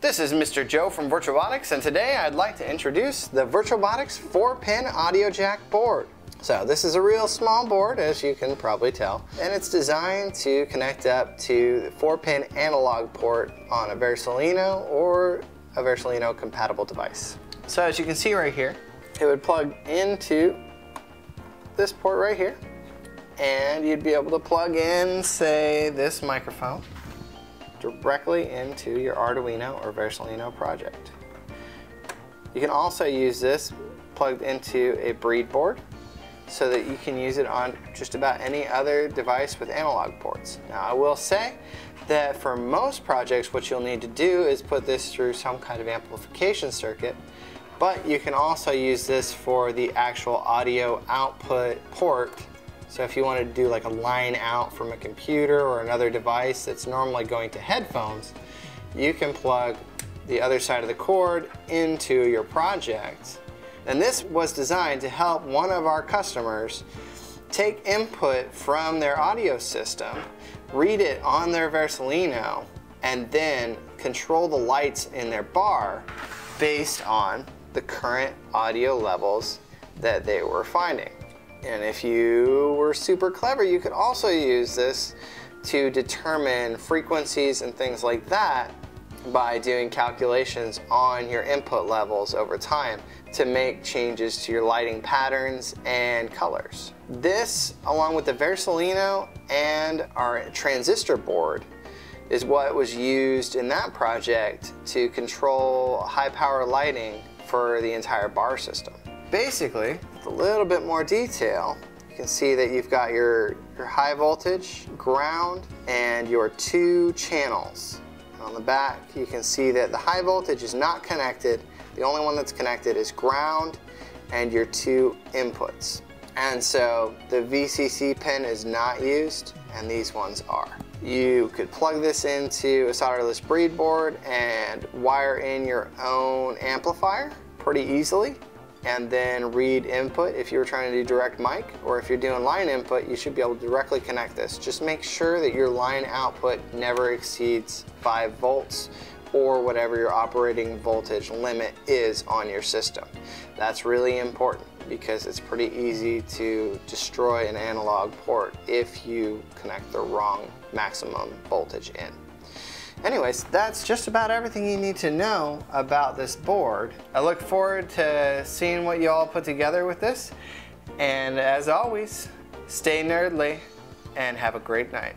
This is Mr. Joe from Virtuabotix, and today I'd like to introduce the Virtuabotix 4-pin audio jack board. So this is a real small board, as you can probably tell, and it's designed to connect up to the 4-pin analog port on a Versalino or a Versalino compatible device. So as you can see right here, it would plug into this port right here, and you'd be able to plug in, say, this microphone directly into your Arduino or Versalino project. You can also use this plugged into a breed board so that you can use it on just about any other device with analog ports. Now, I will say that for most projects what you'll need to do is put this through some kind of amplification circuit, but you can also use this for the actual audio output port. So if you wanted to do like a line out from a computer or another device that's normally going to headphones, you can plug the other side of the cord into your project. And this was designed to help one of our customers take input from their audio system, read it on their Versalino, and then control the lights in their bar based on the current audio levels that they were finding. And if you were super clever, you could also use this to determine frequencies and things like that by doing calculations on your input levels over time to make changes to your lighting patterns and colors. This, along with the Versalino and our transistor board, is what was used in that project to control high power lighting for the entire bar system. Basically, with a little bit more detail, you can see that you've got your high voltage, ground, and your two channels. And on the back, you can see that the high voltage is not connected. The only one that's connected is ground and your two inputs. And so the VCC pin is not used, and these ones are. You could plug this into a solderless breed board and wire in your own amplifier pretty easily, and then read input. If you were trying to do direct mic, or if you're doing line input, you should be able to directly connect this. Just make sure that your line output never exceeds 5 volts or whatever your operating voltage limit is on your system. That's really important because it's pretty easy to destroy an analog port if you connect the wrong maximum voltage in. Anyways, that's just about everything you need to know about this board. I look forward to seeing what you all put together with this. And as always, stay nerdly and have a great night.